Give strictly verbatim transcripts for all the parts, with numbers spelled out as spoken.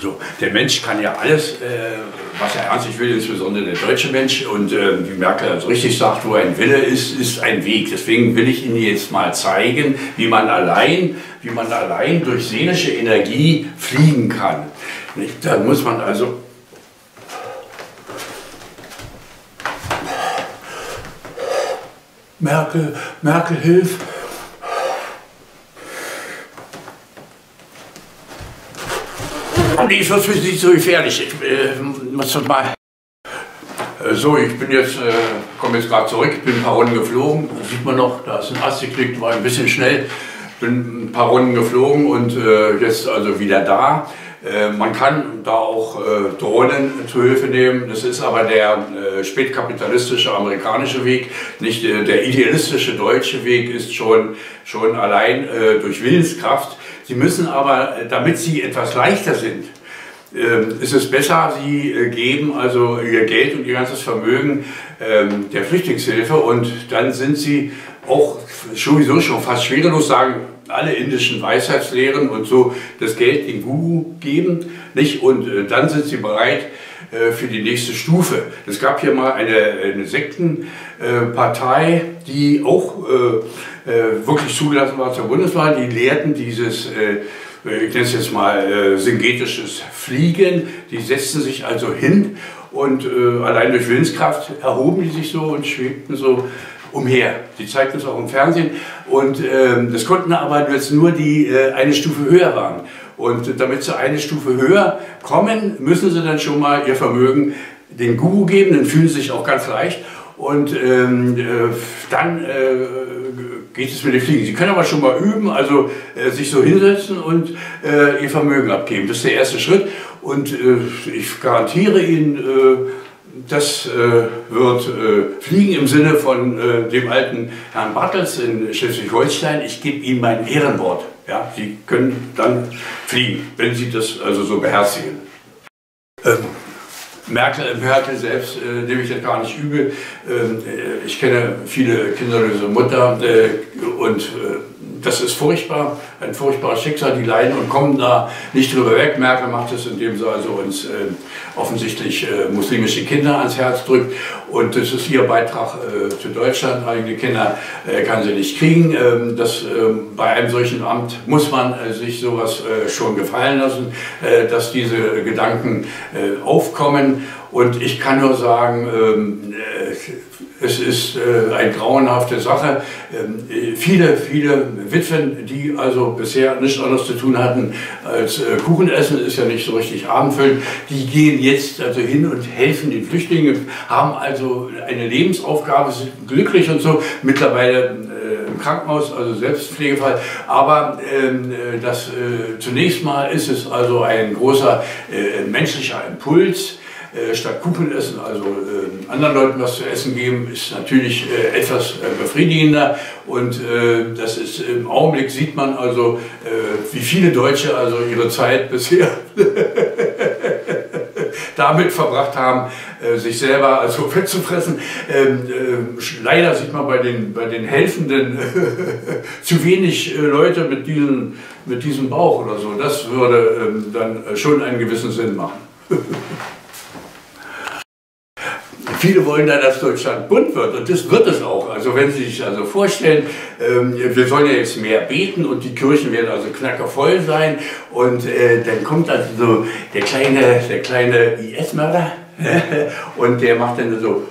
So, der Mensch kann ja alles, äh, was er ernstlich will, insbesondere der deutsche Mensch. Und äh, wie Merkel also richtig sagt, wo ein Wille ist, ist ein Weg. Deswegen will ich Ihnen jetzt mal zeigen, wie man allein, wie man allein durch seelische Energie fliegen kann. Nicht? Da muss man also... Merkel, Merkel, hilf! Nee, ist für nicht so gefährlich. Ich äh, muss das mal. Äh, so, ich bin jetzt, äh, komme jetzt gerade zurück, bin ein paar Runden geflogen. Das sieht man noch, da ist ein Ast geklickt, war ein bisschen schnell. Bin ein paar Runden geflogen und äh, jetzt also wieder da. Äh, man kann da auch äh, Drohnen zu Hilfe nehmen. Das ist aber der äh, spätkapitalistische amerikanische Weg. Nicht äh, der idealistische deutsche Weg ist schon, schon allein äh, durch Willenskraft. Sie müssen aber, damit sie etwas leichter sind, ähm, ist es besser, sie äh, geben also ihr Geld und ihr ganzes Vermögen ähm, der Flüchtlingshilfe, und dann sind sie auch sowieso schon fast schwerelos, sagen alle indischen Weisheitslehren und so, das Geld den Guru geben, nicht? Und äh, dann sind sie bereit äh, für die nächste Stufe. Es gab hier mal eine, eine Sektenpartei, äh, die auch äh, Äh, wirklich zugelassen war zur Bundeswahl. Die lehrten dieses, äh, ich nenne es jetzt mal, äh, syngetisches Fliegen. Die setzten sich also hin und äh, allein durch Willenskraft erhoben die sich so und schwebten so umher. Die zeigten es auch im Fernsehen. Und äh, das konnten aber jetzt nur die äh, eine Stufe höher waren. Und äh, damit sie eine Stufe höher kommen, müssen sie dann schon mal ihr Vermögen den Guru geben. Dann fühlen sie sich auch ganz leicht. Und ähm, äh, dann äh, geht es mit dem Fliegen. Sie können aber schon mal üben, also äh, sich so hinsetzen und äh, ihr Vermögen abgeben. Das ist der erste Schritt, und äh, ich garantiere Ihnen, äh, das äh, wird äh, Fliegen im Sinne von äh, dem alten Herrn Bartels in Schleswig-Holstein. Ich gebe Ihnen mein Ehrenwort. Ja, Sie können dann fliegen, wenn Sie das also so beherzigen. Ähm. Merkel, Merkel selbst äh, nehme ich das gar nicht übel. Ähm, ich kenne viele kinderlose Mutter äh, und äh, das ist furchtbar, ein furchtbares Schicksal. Die leiden und kommen da nicht drüber weg. Merkel macht es, indem sie also uns äh, offensichtlich äh, muslimische Kinder ans Herz drückt. Und das ist ihr Beitrag äh, zu Deutschland. Eigene Kinder äh, kann sie nicht kriegen. Ähm, das, äh, bei einem solchen Amt muss man äh, sich sowas äh, schon gefallen lassen, äh, dass diese Gedanken äh, aufkommen. Und ich kann nur sagen, ähm, es ist äh, eine grauenhafte Sache. Ähm, viele, viele Witwen, die also bisher nichts anderes zu tun hatten als äh, Kuchen essen, ist ja nicht so richtig abendfüllend, die gehen jetzt also hin und helfen den Flüchtlingen, haben also eine Lebensaufgabe, sind glücklich und so. Mittlerweile äh, im Krankenhaus, also Selbstpflegefall. Aber ähm, das, äh, zunächst mal ist es also ein großer äh, menschlicher Impuls. Statt Kuchen essen, also äh, anderen Leuten was zu essen geben, ist natürlich äh, etwas äh, befriedigender. Und äh, das ist im Augenblick, sieht man also, äh, wie viele Deutsche also ihre Zeit bisher damit verbracht haben, äh, sich selber also wegzufressen. Ähm, äh, leider sieht man bei den, bei den Helfenden zu wenig äh, Leute mit, diesen, mit diesem Bauch oder so. Das würde ähm, dann schon einen gewissen Sinn machen. Viele wollen dann, dass Deutschland bunt wird, und das wird es auch. Also wenn Sie sich also vorstellen, ähm, wir sollen ja jetzt mehr beten und die Kirchen werden also knackervoll sein, und äh, dann kommt also so der kleine, der kleine I S-Mörder und der macht dann so,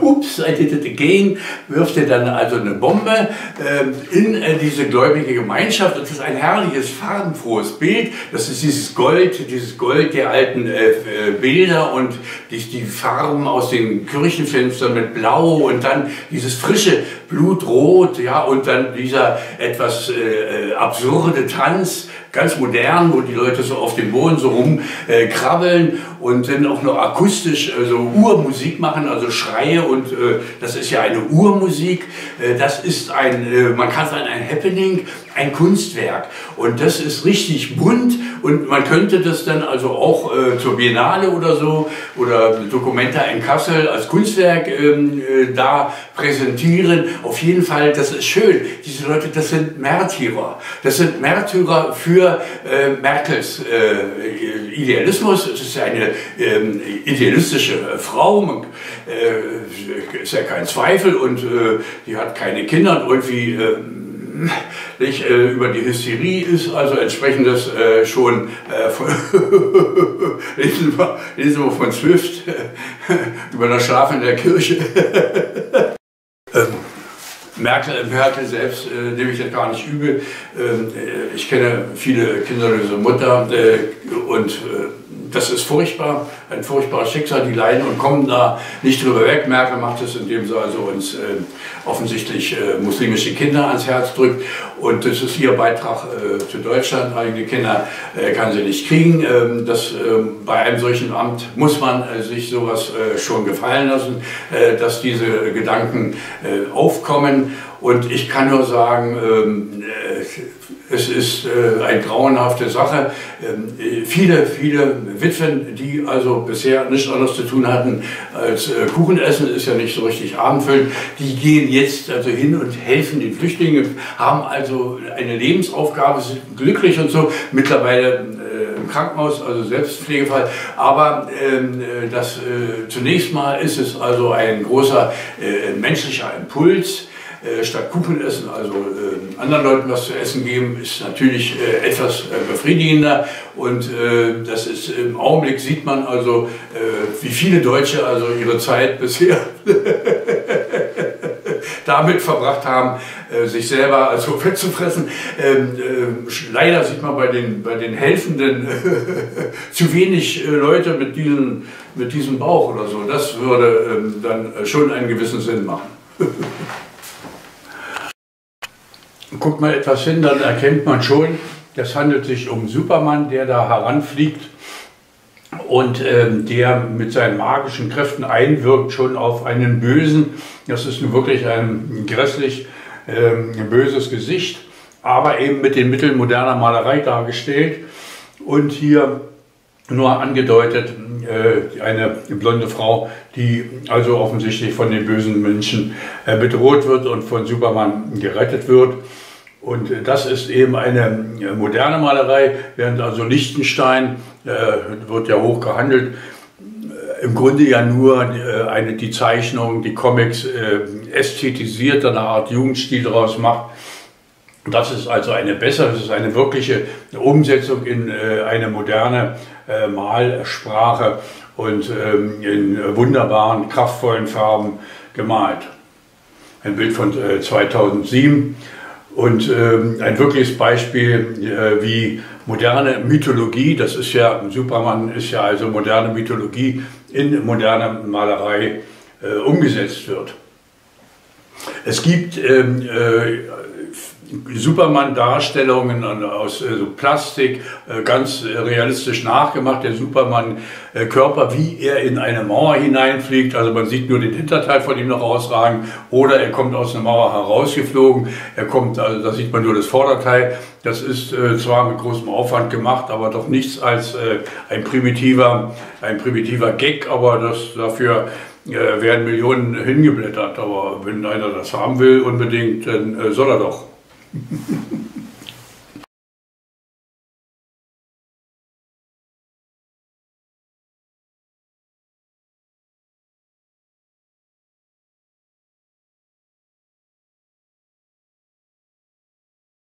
ups, I did it again, wirft er dann also eine Bombe äh, in äh, diese gläubige Gemeinschaft. Das ist ein herrliches, farbenfrohes Bild. Das ist dieses Gold, dieses Gold der alten äh, äh, Bilder und die, die Farben aus den Kirchenfenstern mit Blau und dann dieses frische Blutrot, ja, und dann dieser etwas äh, absurde Tanz, ganz modern, wo die Leute so auf dem Boden so rumkrabbeln äh, und dann auch noch akustisch äh, so Urmusik machen, also Schreie, und äh, das ist ja eine Urmusik, äh, das ist ein, äh, man kann sagen, ein Happening, ein Kunstwerk, und das ist richtig bunt, und man könnte das dann also auch äh, zur Biennale oder so oder Documenta in Kassel als Kunstwerk äh, da präsentieren. Auf jeden Fall, das ist schön. Diese Leute, das sind Märtyrer. Das sind Märtyrer für äh, Merkels äh, Idealismus. Es ist eine ähm, idealistische Frau, man, äh, ist ja kein Zweifel, und äh, die hat keine Kinder und irgendwie... Äh, Nicht, äh, über die Hysterie ist also entsprechend das äh, schon äh, von, lesen wir, lesen wir von Swift über das Schlafen in der Kirche. ähm, Merkel, Merkel selbst äh, nehme ich das gar nicht übel. Ähm, ich kenne viele kinderlose Mutter äh, und äh, das ist furchtbar, ein furchtbares Schicksal, die leiden und kommen da nicht drüber weg. Merkel macht es, indem sie also uns äh, offensichtlich äh, muslimische Kinder ans Herz drückt. Und das ist ihr Beitrag äh, zu Deutschland. Eigene Kinder äh, kann sie nicht kriegen. Ähm, das, äh, bei einem solchen Amt muss man äh, sich sowas äh, schon gefallen lassen, äh, dass diese Gedanken äh, aufkommen. Und ich kann nur sagen, äh, es ist äh, eine grauenhafte Sache. Äh, viele, viele Witwen, die also bisher nichts anderes zu tun hatten als äh, Kuchen essen, ist ja nicht so richtig abendfüllend, die gehen jetzt also hin und helfen den Flüchtlingen, haben also eine Lebensaufgabe, sind glücklich und so. Mittlerweile äh, im Krankenhaus, also Selbstpflegefall. Aber äh, das, äh, zunächst mal ist es also ein großer äh, menschlicher Impuls. Statt Kuchen essen, also äh, anderen Leuten was zu essen geben, ist natürlich äh, etwas äh, befriedigender. Und äh, das ist im Augenblick, sieht man also, äh, wie viele Deutsche also ihre Zeit bisher damit verbracht haben, äh, sich selber also wegzufressen. Ähm, äh, leider sieht man bei den, bei den Helfenden zu wenig äh, Leute mit, diesen, mit diesem Bauch oder so. Das würde ähm, dann schon einen gewissen Sinn machen. Guckt mal etwas hin, dann erkennt man schon, das handelt sich um Superman, der da heranfliegt und ähm, der mit seinen magischen Kräften einwirkt schon auf einen Bösen. Das ist nun wirklich ein grässlich ähm, böses Gesicht, aber eben mit den Mitteln moderner Malerei dargestellt und hier nur angedeutet äh, eine blonde Frau, die also offensichtlich von den bösen Menschen äh, bedroht wird und von Superman gerettet wird. Und das ist eben eine moderne Malerei, während also Lichtenstein, äh, wird ja hoch gehandelt, äh, im Grunde ja nur äh, eine, die Zeichnung, die Comics äh, ästhetisiert, eine Art Jugendstil daraus macht. Das ist also eine bessere, das ist eine wirkliche Umsetzung in äh, eine moderne äh, Malsprache und ähm, in wunderbaren, kraftvollen Farben gemalt. Ein Bild von äh, zweitausendsieben. Und ähm, ein wirkliches Beispiel, äh, wie moderne Mythologie, das ist ja, Superman ist ja also moderne Mythologie, in moderne Malerei äh, umgesetzt wird. Es gibt ähm, äh, Superman-Darstellungen aus äh, so Plastik, äh, ganz äh, realistisch nachgemacht, der Superman-Körper, äh, wie er in eine Mauer hineinfliegt, also man sieht nur den Hinterteil von ihm noch rausragen, oder er kommt aus einer Mauer herausgeflogen, er kommt, also da sieht man nur das Vorderteil. Das ist äh, zwar mit großem Aufwand gemacht, aber doch nichts als äh, ein primitiver, ein primitiver Gag, aber das dafür... Äh, werden Millionen hingeblättert, aber wenn einer das haben will unbedingt, dann äh, soll er doch.